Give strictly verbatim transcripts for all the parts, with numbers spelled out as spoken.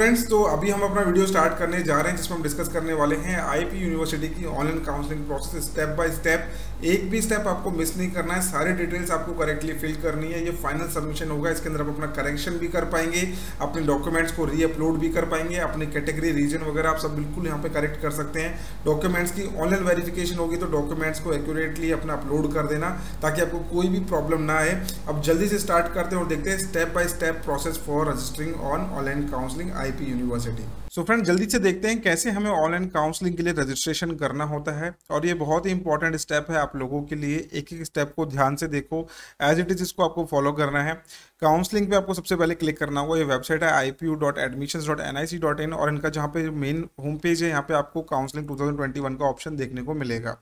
Friends, तो अभी हम अपना वीडियो स्टार्ट करने जा रहे हैं जिसमें हम डिस्कस करने वाले हैं आईपी यूनिवर्सिटी की online counselling process step by step. एक भी स्टेप आपको मिस नहीं करना है, सारे डिटेल्स आपको करेक्टली फिल करनी है। ये फाइनल सबमिशन होगा, इसके अंदर आप अपना करेक्शन भी कर पाएंगे, अपने डॉक्यूमेंट्स को रीअपलोड भी कर पाएंगे, अपने कैटेगरी रीजन वगैरह आप सब बिल्कुल यहाँ पर करेक्ट कर सकते हैं। डॉक्यूमेंट्स की ऑनलाइन वेरिफिकेशन होगी तो डॉक्यूमेंट्स को एक्यूरेटली अपना अपलोड कर देना ताकि आपको कोई भी प्रॉब्लम ना आए। अब जल्दी से स्टार्ट करते हैं और देखते हैं step by step process for registering on online counselling IP university. So friend, जल्दी से देखते हैं कैसे हमें ऑनलाइन काउंसलिंग के लिए रजिस्ट्रेशन करना होता है। और ये बहुत ही इंपॉर्टेंट स्टेप है आप लोगों के लिए, एक एक स्टेप को ध्यान से देखो, एज इट इज इसको आपको फॉलो करना है। काउंसलिंग पे आपको सबसे पहले क्लिक करना होगा। ये वेबसाइट है I P U dot admissions dot N I C dot in और इनका जहाँ पे मेन होम पेज है यहाँ पे आपको counselling two thousand twenty one का ऑप्शन देखने को मिलेगा।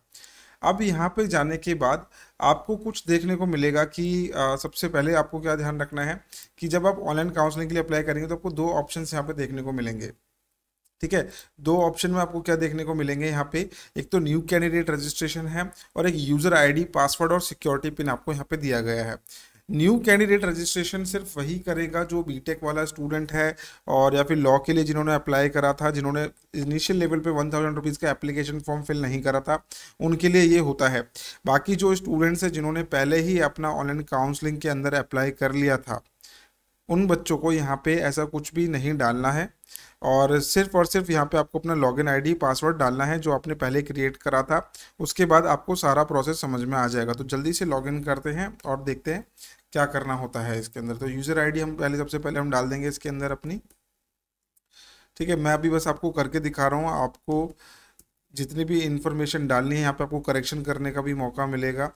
अब यहाँ पे जाने के बाद आपको कुछ देखने को मिलेगा कि आ, सबसे पहले आपको क्या ध्यान रखना है कि जब आप ऑनलाइन काउंसलिंग के लिए अप्लाई करेंगे तो आपको दो ऑप्शंस यहाँ पे देखने को मिलेंगे। ठीक है, दो ऑप्शन में आपको क्या देखने को मिलेंगे यहाँ पे, एक तो न्यू कैंडिडेट रजिस्ट्रेशन है और एक यूजर आईडी, पासवर्ड और सिक्योरिटी पिन आपको यहाँ पे दिया गया है। न्यू कैंडिडेट रजिस्ट्रेशन सिर्फ वही करेगा जो बीटेक वाला स्टूडेंट है और या फिर लॉ के लिए जिन्होंने अप्लाई करा था, जिन्होंने इनिशियल लेवल पे वन थाउजेंड रुपीज़ का एप्लीकेशन फॉर्म फिल नहीं करा था, उनके लिए ये होता है। बाकी जो स्टूडेंट्स हैं जिन्होंने पहले ही अपना ऑनलाइन काउंसलिंग के अंदर अप्लाई कर लिया था, उन बच्चों को यहाँ पे ऐसा कुछ भी नहीं डालना है और सिर्फ और सिर्फ यहाँ पे आपको अपना लॉगिन आईडी, पासवर्ड डालना है जो आपने पहले क्रिएट करा था। उसके बाद आपको सारा प्रोसेस समझ में आ जाएगा। तो जल्दी से लॉगिन करते हैं और देखते हैं क्या करना होता है इसके अंदर। तो यूज़र आईडी हम पहले सबसे पहले हम डाल देंगे इसके अंदर अपनी। ठीक है, मैं अभी बस आपको करके दिखा रहा हूँ, आपको जितनी भी इन्फॉर्मेशन डालनी है यहाँ पर आपको करेक्शन करने का भी मौका मिलेगा।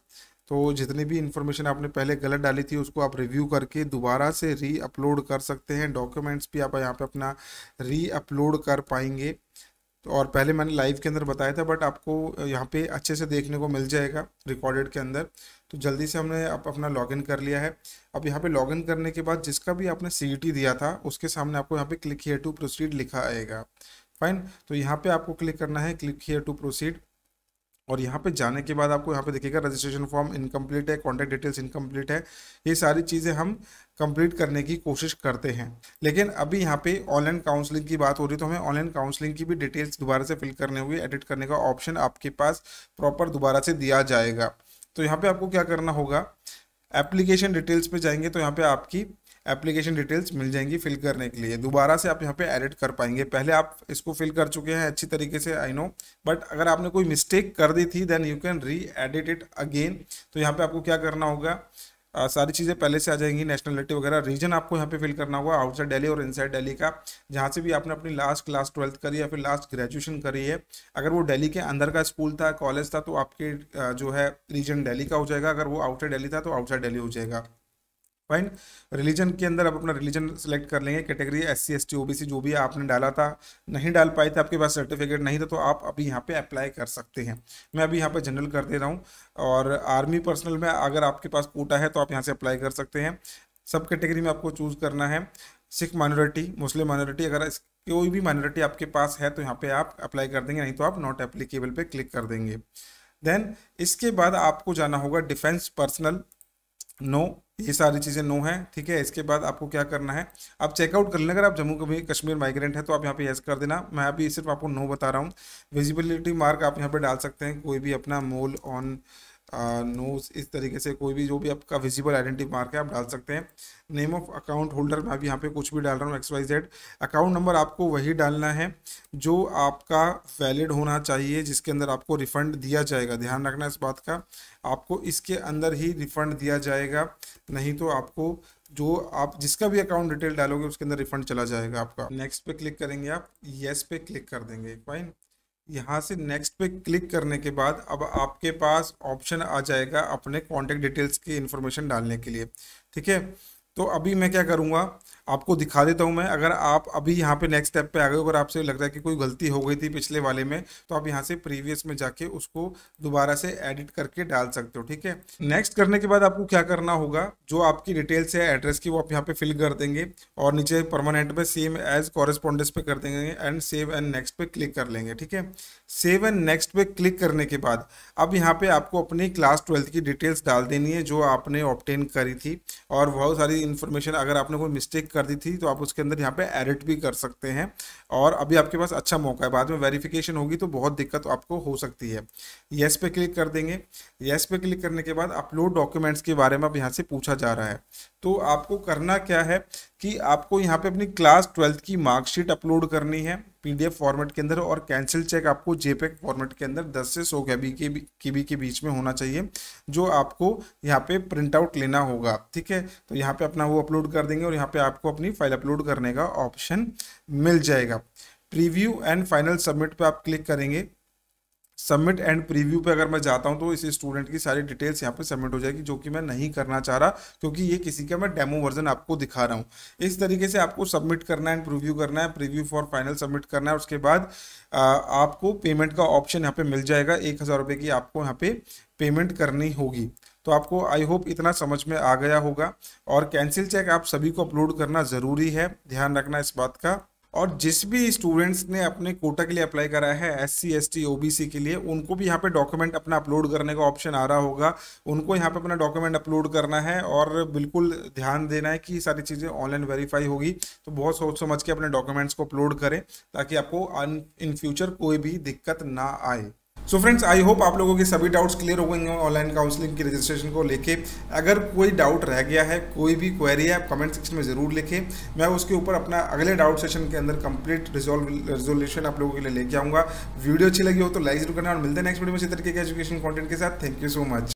तो जितनी भी इन्फॉर्मेशन आपने पहले गलत डाली थी उसको आप रिव्यू करके दोबारा से री अपलोड कर सकते हैं। डॉक्यूमेंट्स भी आप यहाँ पे अपना री अपलोड कर पाएंगे। तो और पहले मैंने लाइव के अंदर बताया था, बट आपको यहाँ पे अच्छे से देखने को मिल जाएगा रिकॉर्डेड के अंदर। तो जल्दी से हमने आप अपना लॉगिन कर लिया है। अब यहाँ पे लॉगिन करने के बाद जिसका भी आपने सीईटी दिया था उसके सामने आपको यहाँ पे क्लिक हियर टू प्रोसीड लिखा आएगा। फाइन, तो यहाँ पे आपको क्लिक करना है क्लिक हियर टू प्रोसीड। और यहाँ पे जाने के बाद आपको यहाँ पे देखिएगा रजिस्ट्रेशन फॉर्म इनकम्प्लीट है, कॉन्टैक्ट डिटेल्स इनकम्प्लीट है। ये सारी चीज़ें हम कंप्लीट करने की कोशिश करते हैं, लेकिन अभी यहाँ पे ऑनलाइन काउंसलिंग की बात हो रही है तो हमें ऑनलाइन काउंसलिंग की भी डिटेल्स दोबारा से फिल करने होगी। एडिट करने का ऑप्शन आपके पास प्रॉपर दोबारा से दिया जाएगा। तो यहाँ पर आपको क्या करना होगा, एप्लीकेशन डिटेल्स पर जाएंगे तो यहाँ पर आपकी एप्लीकेशन डिटेल्स मिल जाएंगी फिल करने के लिए। दोबारा से आप यहाँ पे एडिट कर पाएंगे। पहले आप इसको फिल कर चुके हैं अच्छी तरीके से, आई नो, बट अगर आपने कोई मिस्टेक कर दी थी then you can re edit it again. तो यहाँ पे आपको क्या करना होगा, आ, सारी चीज़ें पहले से आ जाएंगी, नेशनलिटी वगैरह, रीजन आपको यहाँ पे फिल करना होगा, आउटसाइड दिल्ली और इनसाइड दिल्ली का। जहाँ से भी आपने अपनी लास्ट क्लास ट्वेल्थ करी या फिर लास्ट ग्रेजुएशन करी है, अगर वो दिल्ली के अंदर का स्कूल था, कॉलेज था, तो आपके जो है रीजन दिल्ली का हो जाएगा। अगर वो आउटसाइड दिल्ली था तो आउटसाइड दिल्ली हो जाएगा। फाइन, रिलीजन के अंदर आप अपना रिलीजन सेलेक्ट कर लेंगे, category S C S T O B C जो भी आपने डाला था, नहीं डाल पाए थे, आपके पास सर्टिफिकेट नहीं था तो आप अभी यहाँ पे अप्लाई कर सकते हैं। मैं अभी यहाँ पे जनरल कर दे रहा हूँ। और आर्मी पर्सनल में अगर आपके पास कोटा है तो आप यहाँ से अप्लाई कर सकते हैं। सब कैटेगरी में आपको चूज़ करना है, सिख माइनॉरिटी, मुस्लिम माइनॉरिटी, अगर कोई भी माइनॉरिटी आपके पास है तो यहाँ पर आप अप्लाई कर देंगे, नहीं तो आप नॉट एप्लीकेबल पर क्लिक कर देंगे। देन इसके बाद आपको जाना होगा डिफेंस पर्सनल, नो, ये सारी चीज़ें नो है। ठीक है, इसके बाद आपको क्या करना है, आप चेकआउट कर लें। अगर आप जम्मू कश्मीर माइग्रेंट है तो आप यहाँ पे यस कर देना, मैं अभी सिर्फ आपको नो बता रहा हूँ। विजिबिलिटी मार्क आप यहाँ पे डाल सकते हैं, कोई भी अपना मोल ऑन नोज, इस तरीके से कोई भी जो भी आपका विजिबल आइडेंटिटी मार्क है आप डाल सकते हैं। नेम ऑफ अकाउंट होल्डर में अभी यहाँ पे कुछ भी डाल रहा हूँ, X Y Z. Account number आपको वही डालना है जो आपका वैलिड होना चाहिए, जिसके अंदर आपको रिफंड दिया जाएगा। ध्यान रखना इस बात का, आपको इसके अंदर ही रिफंड दिया जाएगा, नहीं तो आपको जो आप जिसका भी अकाउंट डिटेल डालोगे उसके अंदर रिफंड चला जाएगा आपका। नेक्स्ट पे क्लिक करेंगे, आप येस पे क्लिक कर देंगे। फाइन, यहाँ से नेक्स्ट पे क्लिक करने के बाद अब आपके पास ऑप्शन आ जाएगा अपने कॉन्टैक्ट डिटेल्स की इन्फॉर्मेशन डालने के लिए। ठीक है, तो अभी मैं क्या करूँगा आपको दिखा देता हूँ मैं। अगर आप अभी यहाँ पे नेक्स्ट स्टेप पे आ गए, अगर आपसे लग रहा है कि कोई गलती हो गई थी पिछले वाले में, तो आप यहाँ से प्रीवियस में जाके उसको दोबारा से एडिट करके डाल सकते हो। ठीक है, नेक्स्ट करने के बाद आपको क्या करना होगा, जो आपकी डिटेल्स है एड्रेस की वो आप यहाँ पे फिल कर देंगे और नीचे परमानेंट पे सेम एज कॉरेस्पॉन्डेंस पे कर देंगे एंड सेव एंड नेक्स्ट पे क्लिक कर लेंगे। ठीक है, सेव एंड नेक्स्ट पे क्लिक करने के बाद अब यहाँ पे आपको अपनी क्लास ट्वेल्थ की डिटेल्स डाल देनी है जो आपने ऑब्टेन करी थी और बहुत सारी इन्फॉर्मेशन अगर आपने कोई मिस्टेक कर दी थी तो आप उसके अंदर यहाँ पे एडिट भी कर सकते हैं, और अभी आपके पास अच्छा मौका है। बाद में वेरिफिकेशन होगी तो बहुत दिक्कत आपको हो सकती है। येस पे क्लिक कर देंगे। येस पे क्लिक करने के बाद अपलोड डॉक्यूमेंट्स के बारे में अब यहाँ से पूछा जा रहा है। तो आपको करना क्या है कि आपको यहाँ पे अपनी क्लास ट्वेल्थ की मार्कशीट अपलोड करनी है पीडीएफ फॉर्मेट के अंदर, और कैंसिल चेक आपको जेपेक फॉर्मेट के अंदर दस से सौ केबी के बीच में होना चाहिए, जो आपको यहाँ पे प्रिंट आउट लेना होगा। ठीक है, तो यहाँ पे अपना वो अपलोड कर देंगे और यहाँ पे आपको अपनी फाइल अपलोड करने का ऑप्शन मिल जाएगा। प्रीव्यू एंड फाइनल सबमिट पे आप क्लिक करेंगे। सबमिट एंड प्रीव्यू पे अगर मैं जाता हूं तो इस स्टूडेंट की सारी डिटेल्स यहाँ पे सबमिट हो जाएगी, जो कि मैं नहीं करना चाह रहा क्योंकि ये किसी का मैं डेमो वर्जन आपको दिखा रहा हूं। इस तरीके से आपको सबमिट करना है एंड प्रीव्यू करना है, प्रीव्यू फॉर फाइनल सबमिट करना है। उसके बाद आपको पेमेंट का ऑप्शन यहाँ पे मिल जाएगा, एक हज़ार रुपये की आपको यहाँ पे पेमेंट करनी होगी। तो आपको आई होप इतना समझ में आ गया होगा। और कैंसिल चेक आप सभी को अपलोड करना ज़रूरी है, ध्यान रखना इस बात का। और जिस भी स्टूडेंट्स ने अपने कोटा के लिए अप्लाई करा है, S C S T O B C के लिए, उनको भी यहाँ पे डॉक्यूमेंट अपना अपलोड करने का ऑप्शन आ रहा होगा। उनको यहाँ पे अपना डॉक्यूमेंट अपलोड करना है और बिल्कुल ध्यान देना है कि सारी चीज़ें ऑनलाइन वेरीफाई होगी। तो बहुत सोच समझ के अपने डॉक्यूमेंट्स को अपलोड करें ताकि आपको इन फ्यूचर कोई भी दिक्कत ना आए। सो फ्रेंड्स, आई होप आप लोगों के सभी डाउट्स क्लियर हो गए होंगे ऑनलाइन काउंसलिंग की रजिस्ट्रेशन को लेके। अगर कोई डाउट रह गया है, कोई भी क्वेरी है, आप कमेंट सेक्शन में ज़रूर लिखें। मैं उसके ऊपर अपना अगले डाउट सेशन के अंदर कंप्लीट रिजोल्व रिजोल्यूशन आप लोगों के लिए लेके आऊँगा। वीडियो अच्छी लगी हो तो लाइक जरूर करना, और मिलते हैं नेक्स्ट वीडियो में इसी तरीके के एजुकेशन कॉन्टेंट के साथ। Thank you so much.